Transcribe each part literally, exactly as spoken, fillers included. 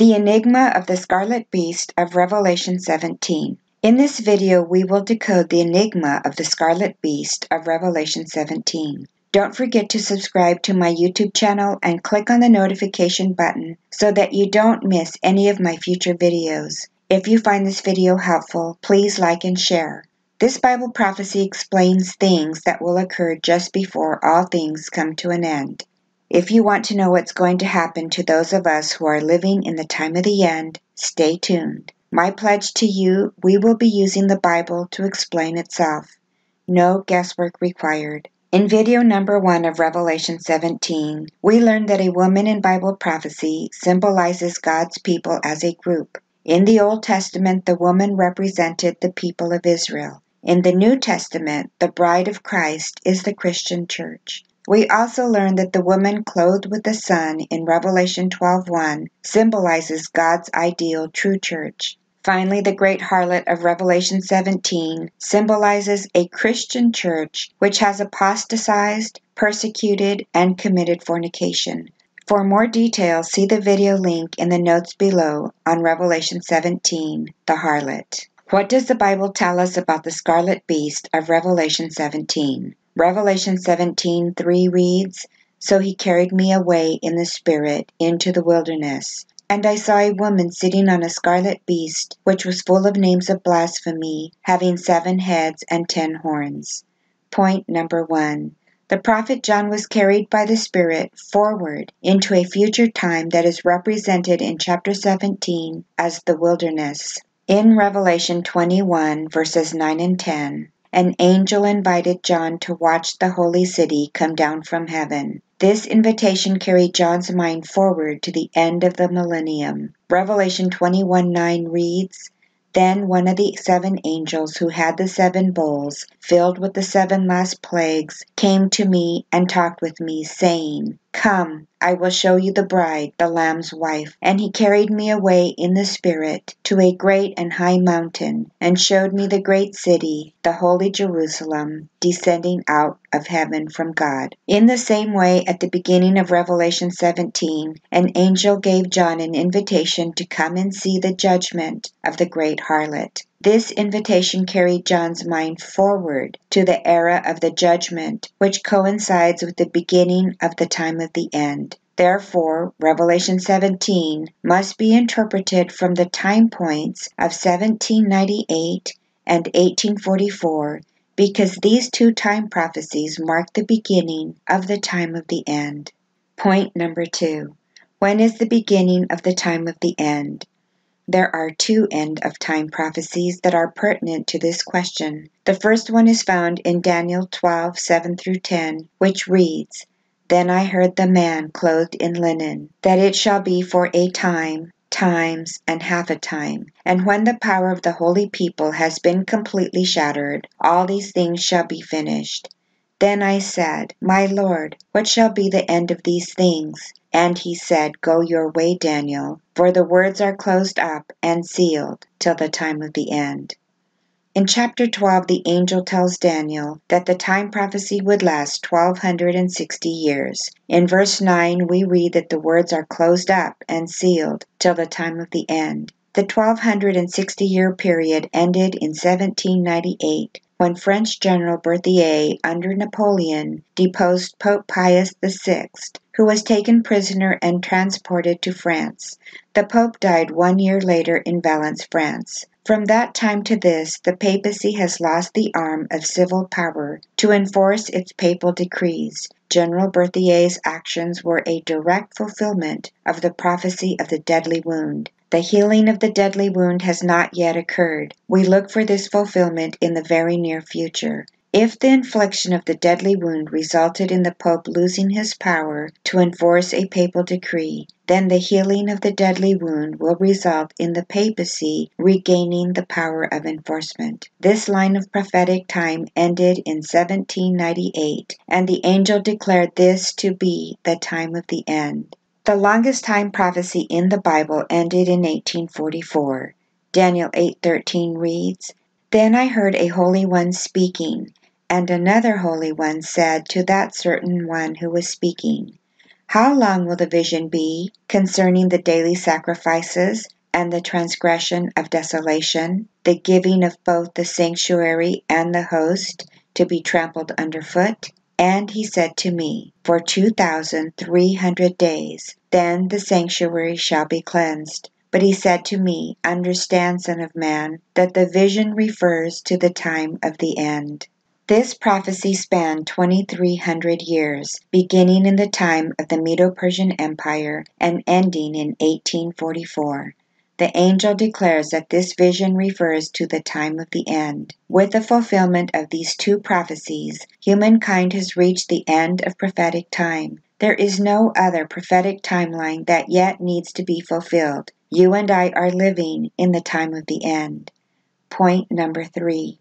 The Enigma of the Scarlet Beast of Revelation seventeen. In this video, we will decode the enigma of the Scarlet Beast of Revelation seventeen. Don't forget to subscribe to my YouTube channel and click on the notification button so that you don't miss any of my future videos. If you find this video helpful, please like and share. This Bible prophecy explains things that will occur just before all things come to an end. If you want to know what's going to happen to those of us who are living in the time of the end, stay tuned. My pledge to you, we will be using the Bible to explain itself. No guesswork required. In video number one of Revelation seventeen, we learned that a woman in Bible prophecy symbolizes God's people as a group. In the Old Testament, the woman represented the people of Israel. In the New Testament, the bride of Christ is the Christian church. We also learn that the woman clothed with the sun in Revelation twelve one symbolizes God's ideal true church. Finally, the great harlot of Revelation seventeen symbolizes a Christian church which has apostatized, persecuted, and committed fornication. For more details, see the video link in the notes below on Revelation seventeen, the harlot. What does the Bible tell us about the Scarlet Beast of Revelation seventeen? Revelation seventeen three reads, "So he carried me away in the Spirit into the wilderness, and I saw a woman sitting on a scarlet beast, which was full of names of blasphemy, having seven heads and ten horns." Point number one. The prophet John was carried by the Spirit forward into a future time that is represented in chapter seventeen as the wilderness. In Revelation twenty-one, verses nine and ten, an angel invited John to watch the holy city come down from heaven. This invitation carried John's mind forward to the end of the millennium. Revelation twenty-one nine reads, "Then one of the seven angels who had the seven bowls, filled with the seven last plagues, came to me and talked with me, saying, 'Come, I will show you the bride, the Lamb's wife.' And he carried me away in the Spirit to a great and high mountain, and showed me the great city, the holy Jerusalem, descending out of heaven from God." In the same way, at the beginning of Revelation seventeen, an angel gave John an invitation to come and see the judgment of the great harlot. This invitation carried John's mind forward to the era of the judgment, which coincides with the beginning of the time of the end. Therefore, Revelation seventeen must be interpreted from the time points of seventeen ninety-eight and eighteen forty-four, because these two time prophecies mark the beginning of the time of the end. Point number two. When is the beginning of the time of the end? There are two end-of-time prophecies that are pertinent to this question. The first one is found in Daniel twelve, seven through ten, which reads, "Then I heard the man clothed in linen, that it shall be for a time, times, and half a time. And when the power of the holy people has been completely shattered, all these things shall be finished. Then I said, 'My Lord, what shall be the end of these things?' And he said, 'Go your way, Daniel, for the words are closed up and sealed till the time of the end.'" In chapter twelve, the angel tells Daniel that the time prophecy would last twelve hundred sixty years. In verse nine, we read that the words are closed up and sealed till the time of the end. The twelve hundred sixty year period ended in seventeen ninety-eight, when French General Berthier, under Napoleon, deposed Pope Pius the sixth, who was taken prisoner and transported to France. The Pope died one year later in Valence, France. From that time to this, the papacy has lost the arm of civil power to enforce its papal decrees. General Berthier's actions were a direct fulfillment of the prophecy of the deadly wound. The healing of the deadly wound has not yet occurred. We look for this fulfillment in the very near future. If the infliction of the deadly wound resulted in the Pope losing his power to enforce a papal decree, then the healing of the deadly wound will result in the papacy regaining the power of enforcement. This line of prophetic time ended in seventeen ninety-eight, and the angel declared this to be the time of the end. The longest time prophecy in the Bible ended in eighteen forty-four. Daniel eight thirteen reads, "Then I heard a holy one speaking, and another holy one said to that certain one who was speaking, How long will the vision be concerning the daily sacrifices and the transgression of desolation, the giving of both the sanctuary and the host to be trampled underfoot? And he said to me, For two thousand three hundred days, then the sanctuary shall be cleansed. But he said to me, Understand, Son of Man, that the vision refers to the time of the end. This prophecy spanned twenty-three hundred years, beginning in the time of the Medo-Persian Empire and ending in eighteen forty-four. The angel declares that this vision refers to the time of the end. With the fulfillment of these two prophecies, humankind has reached the end of prophetic time. There is no other prophetic timeline that yet needs to be fulfilled. You and I are living in the time of the end. Point number three.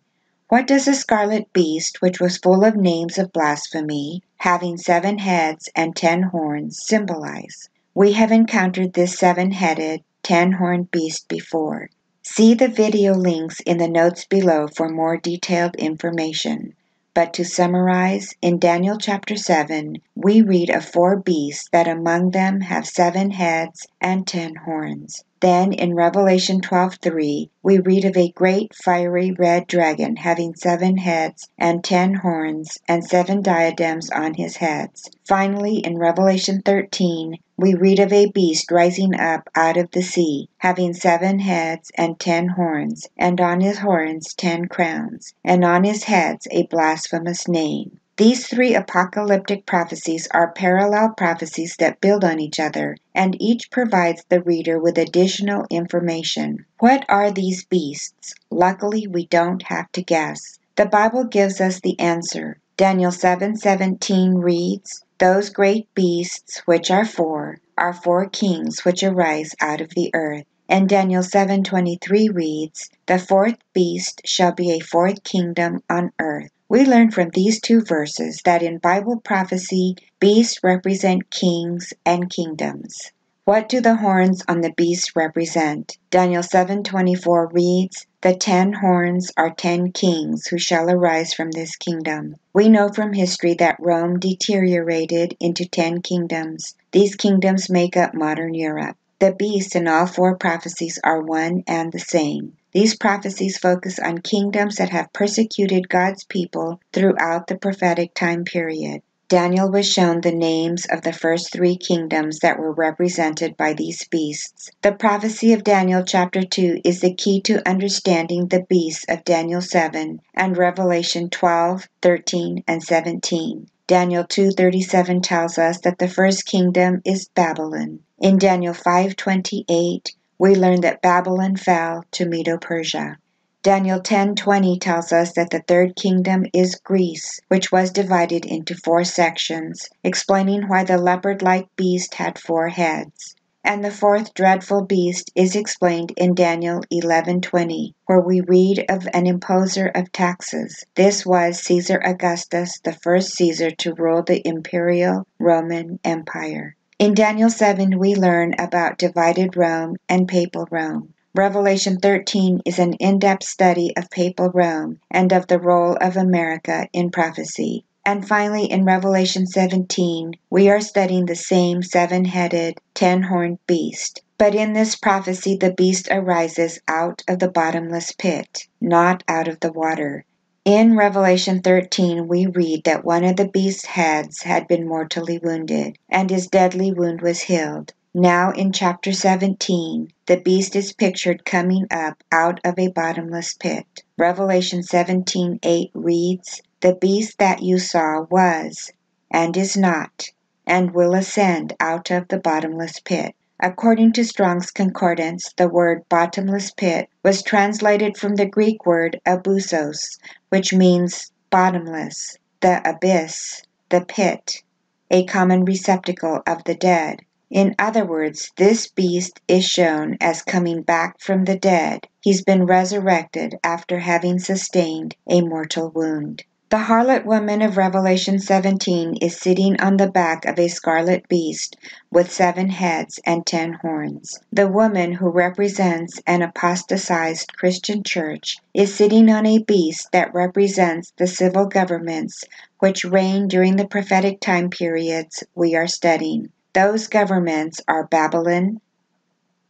What does the scarlet beast, which was full of names of blasphemy, having seven heads and ten horns, symbolize? We have encountered this seven-headed, ten-horned beast before. See the video links in the notes below for more detailed information. But to summarize, in Daniel chapter seven, we read of four beasts that among them have seven heads and ten horns. Then in Revelation twelve three, we read of a great fiery red dragon having seven heads and ten horns and seven diadems on his heads. Finally, in Revelation thirteen, we read of a beast rising up out of the sea, having seven heads and ten horns, and on his horns ten crowns, and on his heads a blasphemous name. These three apocalyptic prophecies are parallel prophecies that build on each other, and each provides the reader with additional information. What are these beasts? Luckily, we don't have to guess. The Bible gives us the answer. Daniel seven seventeen reads, Those great beasts, which are four, are four kings which arise out of the earth. And Daniel seven twenty-three reads, The fourth beast shall be a fourth kingdom on earth. We learn from these two verses that in Bible prophecy, beasts represent kings and kingdoms. What do the horns on the beast represent? Daniel seven twenty-four reads, The ten horns are ten kings who shall arise from this kingdom. We know from history that Rome deteriorated into ten kingdoms. These kingdoms make up modern Europe. The beasts in all four prophecies are one and the same. These prophecies focus on kingdoms that have persecuted God's people throughout the prophetic time period. Daniel was shown the names of the first three kingdoms that were represented by these beasts. The prophecy of Daniel chapter two is the key to understanding the beasts of Daniel seven and Revelation twelve, thirteen, and seventeen. Daniel two thirty-seven tells us that the first kingdom is Babylon. In Daniel five twenty-eight, we learn that Babylon fell to Medo-Persia. Daniel ten twenty tells us that the third kingdom is Greece, which was divided into four sections, explaining why the leopard-like beast had four heads. And the fourth dreadful beast is explained in Daniel eleven twenty, where we read of an imposer of taxes. This was Caesar Augustus, the first Caesar to rule the imperial Roman Empire. In Daniel seven, we learn about divided Rome and papal Rome. Revelation thirteen is an in-depth study of papal Rome and of the role of America in prophecy. And finally, in Revelation seventeen, we are studying the same seven-headed, ten-horned beast. But in this prophecy, the beast arises out of the bottomless pit, not out of the water. In Revelation thirteen, we read that one of the beast's heads had been mortally wounded, and his deadly wound was healed. Now in chapter seventeen, the beast is pictured coming up out of a bottomless pit. Revelation seventeen eight reads, The beast that you saw was, and is not, and will ascend out of the bottomless pit. According to Strong's Concordance, the word bottomless pit was translated from the Greek word abyssos, which means bottomless, the abyss, the pit, a common receptacle of the dead. In other words, this beast is shown as coming back from the dead. He's been resurrected after having sustained a mortal wound. The harlot woman of Revelation seventeen is sitting on the back of a scarlet beast with seven heads and ten horns. The woman, who represents an apostatized Christian church, is sitting on a beast that represents the civil governments which reigned during the prophetic time periods we are studying. Those governments are Babylon,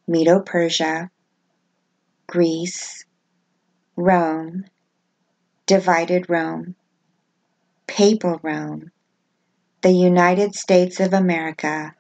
Medo-Persia, Greece, Rome, divided Rome, Papal Rome, the United States of America,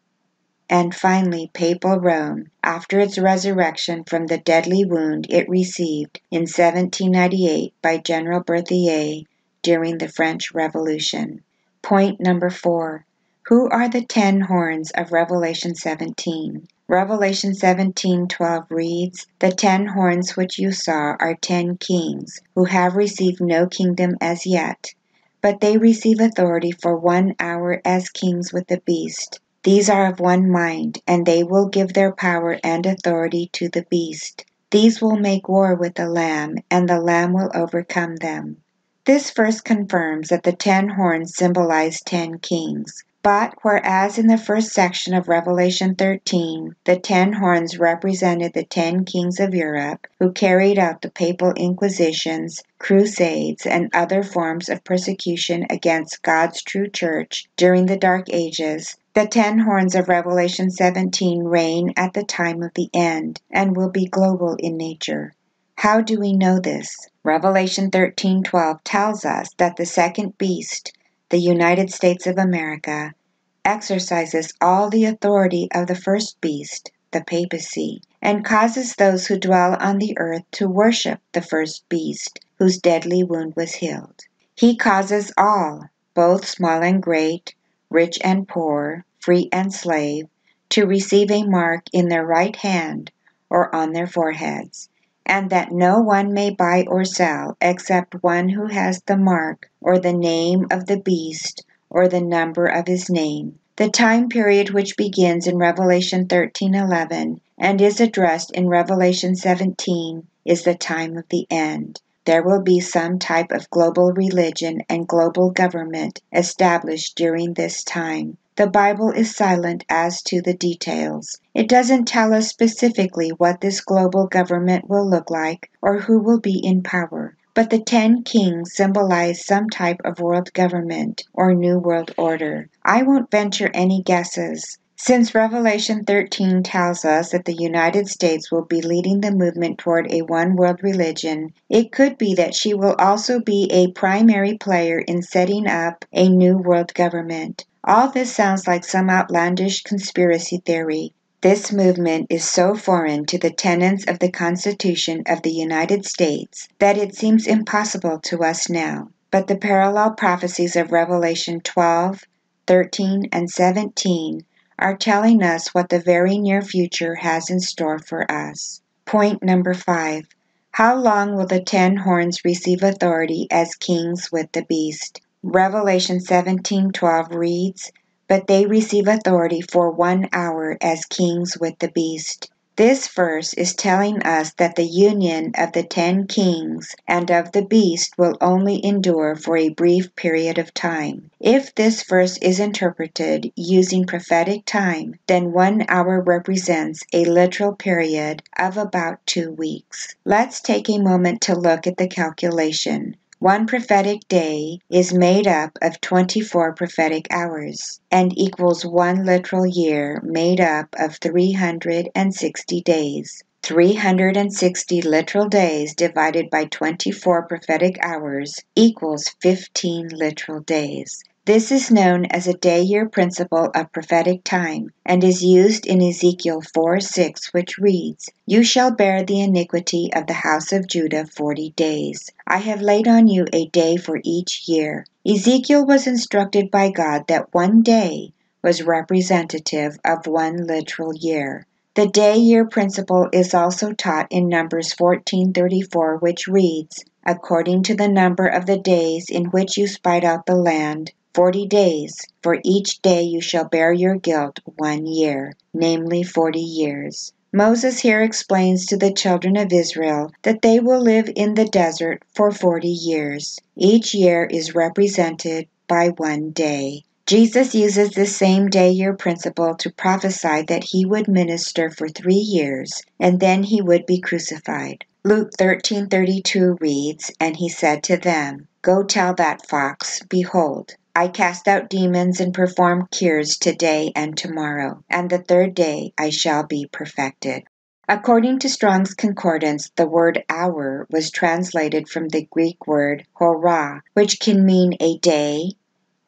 and finally Papal Rome, after its resurrection from the deadly wound it received in seventeen ninety-eight by General Berthier during the French Revolution. Point number four. Who are the ten horns of Revelation seventeen? Revelation seventeen twelve reads, "The ten horns which you saw are ten kings, who have received no kingdom as yet, but they receive authority for one hour as kings with the beast. These are of one mind, and they will give their power and authority to the beast. These will make war with the Lamb, and the Lamb will overcome them." This verse confirms that the ten horns symbolize ten kings. But whereas in the first section of Revelation thirteen, the ten horns represented the ten kings of Europe who carried out the papal inquisitions, crusades, and other forms of persecution against God's true church during the Dark Ages, the ten horns of Revelation seventeen reign at the time of the end and will be global in nature. How do we know this? Revelation thirteen twelve tells us that the second beast, the United States of America, exercises all the authority of the first beast, the papacy, and causes those who dwell on the earth to worship the first beast, whose deadly wound was healed. He causes all, both small and great, rich and poor, free and slave, to receive a mark in their right hand or on their foreheads, and that no one may buy or sell except one who has the mark or the name of the beast or the number of his name. The time period which begins in Revelation thirteen eleven and is addressed in Revelation seventeen is the time of the end. There will be some type of global religion and global government established during this time. The Bible is silent as to the details. It doesn't tell us specifically what this global government will look like or who will be in power. But the ten kings symbolize some type of world government or new world order. I won't venture any guesses. Since Revelation thirteen tells us that the United States will be leading the movement toward a one-world religion, it could be that she will also be a primary player in setting up a new world government. All this sounds like some outlandish conspiracy theory. This movement is so foreign to the tenets of the Constitution of the United States that it seems impossible to us now. But the parallel prophecies of Revelation twelve, thirteen, and seventeen are telling us what the very near future has in store for us. Point number five. How long will the ten horns receive authority as kings with the beast? Revelation seventeen twelve reads, "But they receive authority for one hour as kings with the beast." This verse is telling us that the union of the ten kings and of the beast will only endure for a brief period of time. If this verse is interpreted using prophetic time, then one hour represents a literal period of about two weeks. Let's take a moment to look at the calculation. One prophetic day is made up of twenty-four prophetic hours and equals one literal year made up of three hundred sixty days. three hundred sixty literal days divided by twenty-four prophetic hours equals fifteen literal days. This is known as a day-year principle of prophetic time and is used in Ezekiel four six, which reads, "You shall bear the iniquity of the house of Judah forty days. I have laid on you a day for each year." Ezekiel was instructed by God that one day was representative of one literal year. The day-year principle is also taught in Numbers fourteen thirty-four, which reads, "According to the number of the days in which you spied out the land, Forty days, for each day you shall bear your guilt one year," namely forty years. Moses here explains to the children of Israel that they will live in the desert for forty years. Each year is represented by one day. Jesus uses this same day-year principle to prophesy that he would minister for three years, and then he would be crucified. Luke thirteen thirty-two reads, "And he said to them, Go tell that fox, Behold, I cast out demons and perform cures today and tomorrow, and the third day I shall be perfected. According to Strong's Concordance, the word hour was translated from the Greek word hora, which can mean a day,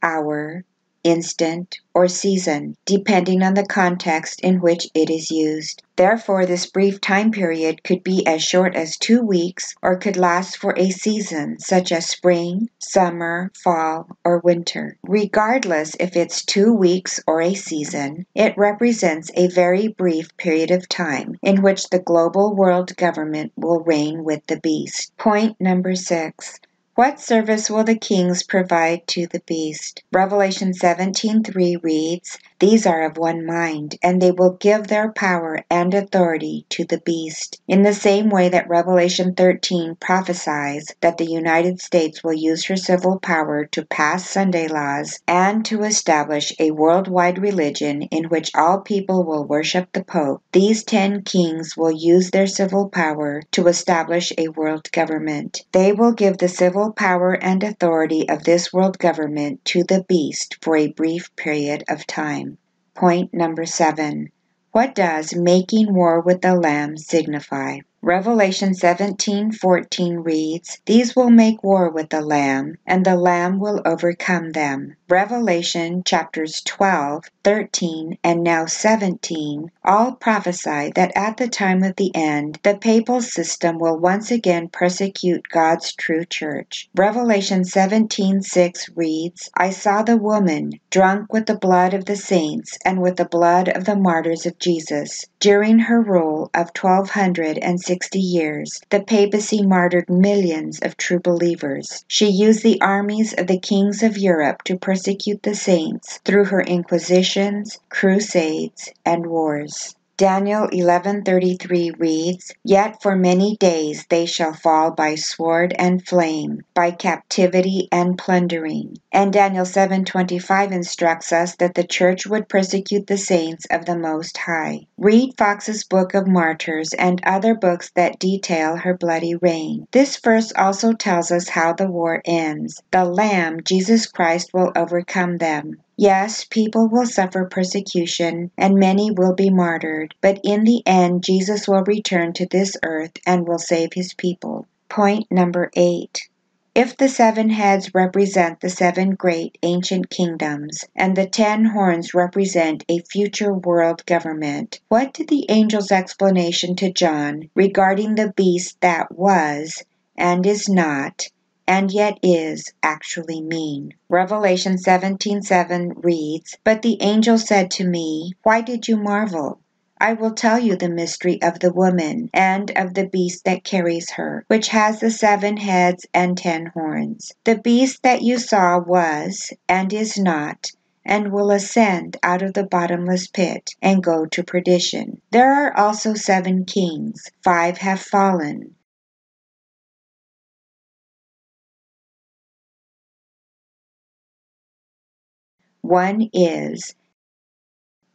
hour, instant, or season, depending on the context in which it is used. Therefore, this brief time period could be as short as two weeks or could last for a season, such as spring, summer, fall, or winter. Regardless if it's two weeks or a season, it represents a very brief period of time in which the global world government will reign with the beast. Point number six. What service will the kings provide to the beast? Revelation seventeen three reads, "These are of one mind, and they will give their power and authority to the beast." In the same way that Revelation thirteen prophesies that the United States will use her civil power to pass Sunday laws and to establish a worldwide religion in which all people will worship the Pope, these ten kings will use their civil power to establish a world government. They will give the civil power and authority of this world government to the beast for a brief period of time. Point number seven. What does making war with the Lamb signify? Revelation seventeen fourteen reads, "These will make war with the Lamb, and the Lamb will overcome them." Revelation chapters twelve, thirteen, and now seventeen all prophesy that at the time of the end, the papal system will once again persecute God's true church. Revelation seventeen six reads, "I saw the woman drunk with the blood of the saints and with the blood of the martyrs of Jesus." During her rule of twelve hundred sixty years, the papacy martyred millions of true believers. She used the armies of the kings of Europe to persecute the saints through her inquisitions, crusades, and wars. Daniel eleven thirty-three reads, "Yet for many days they shall fall by sword and flame, by captivity and plundering." And Daniel seven twenty-five instructs us that the church would persecute the saints of the Most High. Read Foxe's Book of Martyrs and other books that detail her bloody reign. This verse also tells us how the war ends. The Lamb, Jesus Christ, will overcome them. Yes, people will suffer persecution, and many will be martyred, but in the end, Jesus will return to this earth and will save his people. Point number eight. If the seven heads represent the seven great ancient kingdoms, and the ten horns represent a future world government, what did the angel's explanation to John regarding the beast that was and is not and yet is actually mean? Revelation seventeen seven reads, "But the angel said to me, 'Why did you marvel? I will tell you the mystery of the woman and of the beast that carries her, which has the seven heads and ten horns. The beast that you saw was and is not, and will ascend out of the bottomless pit and go to perdition. There are also seven kings. Five have fallen. One is,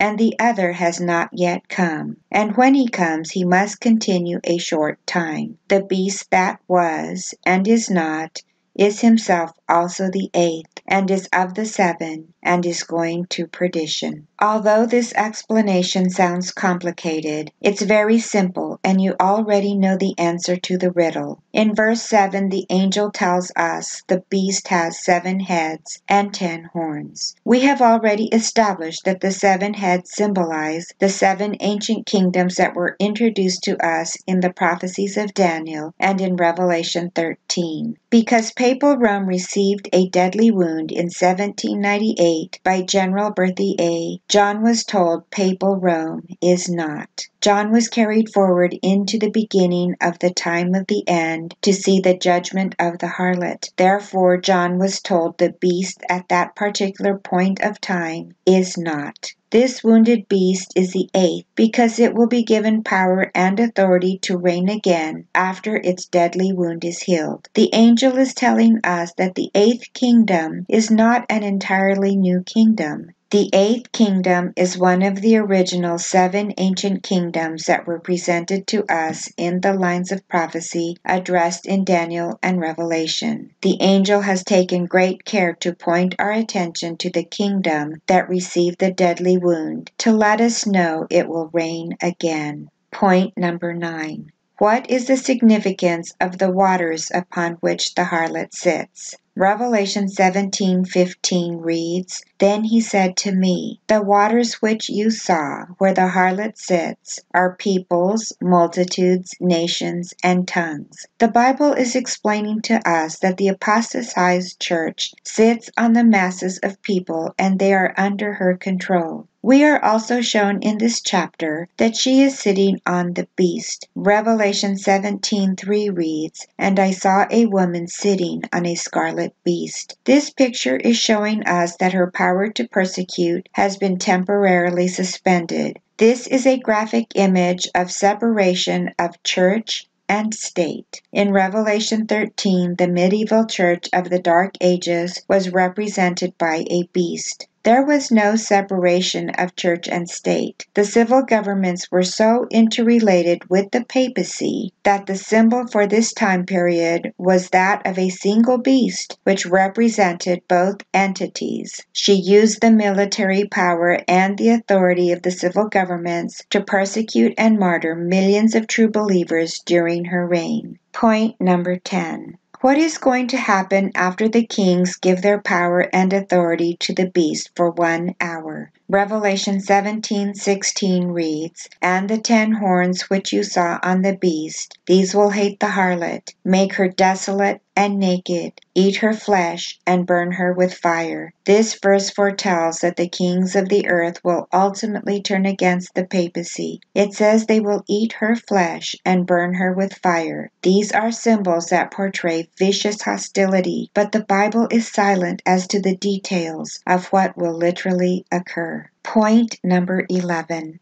and the other has not yet come. And when he comes, he must continue a short time. The beast that was and is not is himself also the eighth, and is of the seven, and is going to perdition." Although this explanation sounds complicated, it's very simple, and you already know the answer to the riddle. In verse seven, the angel tells us the beast has seven heads and ten horns. We have already established that the seven heads symbolize the seven ancient kingdoms that were introduced to us in the prophecies of Daniel and in Revelation thirteen. Because Papal Rome received a deadly wound in seventeen ninety-eight by General Berthier, John was told Papal Rome is not. John was carried forward into the beginning of the time of the end to see the judgment of the harlot. Therefore, John was told the beast at that particular point of time is not. This wounded beast is the eighth, because it will be given power and authority to reign again after its deadly wound is healed. The angel is telling us that the eighth kingdom is not an entirely new kingdom. The eighth kingdom is one of the original seven ancient kingdoms that were presented to us in the lines of prophecy addressed in Daniel and Revelation. The angel has taken great care to point our attention to the kingdom that received the deadly wound, to let us know it will reign again. Point number nine. What is the significance of the waters upon which the harlot sits? Revelation seventeen fifteen reads, "Then he said to me, the waters which you saw, where the harlot sits, are peoples, multitudes, nations, and tongues." The Bible is explaining to us that the apostatized church sits on the masses of people and they are under her control. We are also shown in this chapter that she is sitting on the beast. Revelation seventeen three reads, "And I saw a woman sitting on a scarlet beast." This picture is showing us that her power to persecute has been temporarily suspended. This is a graphic image of separation of church and state. In Revelation thirteen, the medieval church of the Dark Ages was represented by a beast. There was no separation of church and state. The civil governments were so interrelated with the papacy that the symbol for this time period was that of a single beast which represented both entities. She used the military power and the authority of the civil governments to persecute and martyr millions of true believers during her reign. Point number ten. What is going to happen after the kings give their power and authority to the beast for one hour? Revelation seventeen sixteen reads, "And the ten horns which you saw on the beast, these will hate the harlot, make her desolate and naked, eat her flesh, and burn her with fire." This verse foretells that the kings of the earth will ultimately turn against the papacy. It says they will eat her flesh and burn her with fire. These are symbols that portray vicious hostility, but the Bible is silent as to the details of what will literally occur. Point number eleven.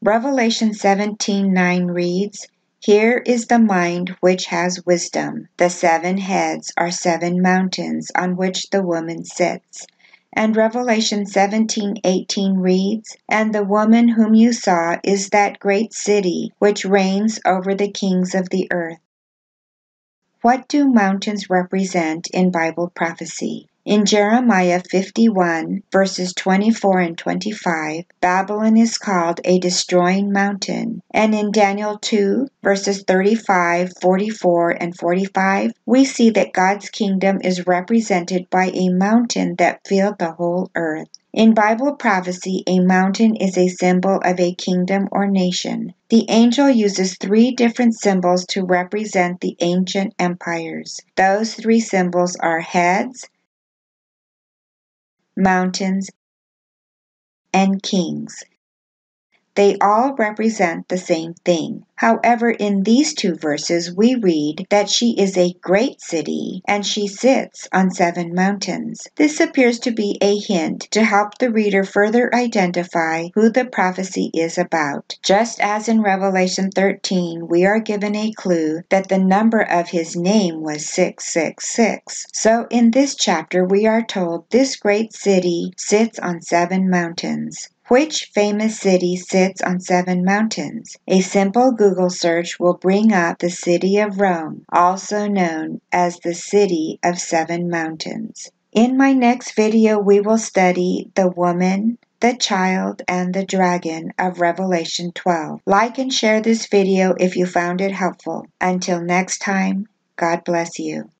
Revelation seventeen nine reads, "Here is the mind which has wisdom. The seven heads are seven mountains on which the woman sits." And Revelation seventeen eighteen reads, "And the woman whom you saw is that great city which reigns over the kings of the earth." What do mountains represent in Bible prophecy? In Jeremiah fifty-one, verses twenty-four and twenty-five, Babylon is called a destroying mountain. And in Daniel two, verses thirty-five, forty-four, and forty-five, we see that God's kingdom is represented by a mountain that filled the whole earth. In Bible prophecy, a mountain is a symbol of a kingdom or nation. The angel uses three different symbols to represent the ancient empires. Those three symbols are heads, mountains, and kings. They all represent the same thing. However, in these two verses we read that she is a great city and she sits on seven mountains. This appears to be a hint to help the reader further identify who the prophecy is about. Just as in Revelation thirteen, we are given a clue that the number of his name was six six six. So in this chapter we are told this great city sits on seven mountains. Which famous city sits on seven mountains? A simple Google search will bring up the city of Rome, also known as the City of Seven Mountains. In my next video, we will study the woman, the child, and the dragon of Revelation twelve. Like and share this video if you found it helpful. Until next time, God bless you.